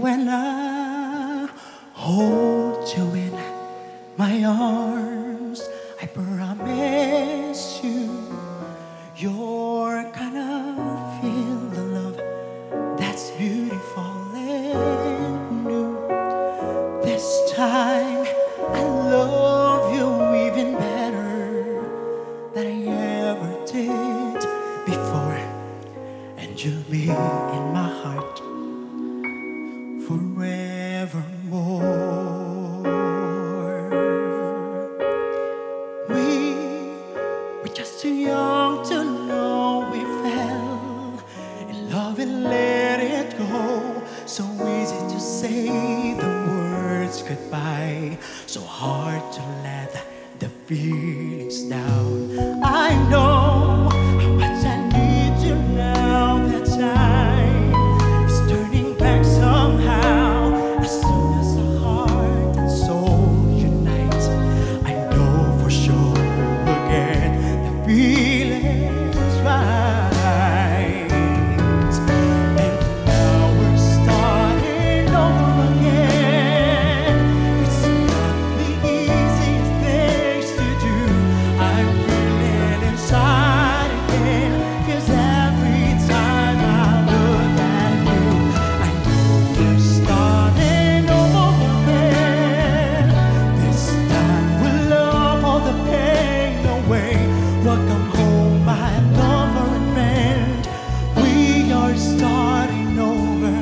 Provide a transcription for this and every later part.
when I hold you in my arms, I promise you, you're gonna feel the love that's beautiful and new. This time I love you even better than I ever did before, and you'll be in my heart forevermore. We were just too young to know we fell in love and let it go. So easy to say the words goodbye, so hard to let the feelings down. I know how much I need you now that time is turning back somehow. Welcome home, my lover and friend. We are starting over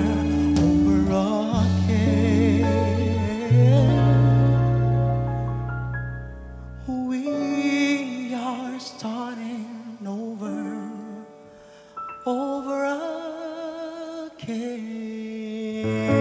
again. We are starting over again.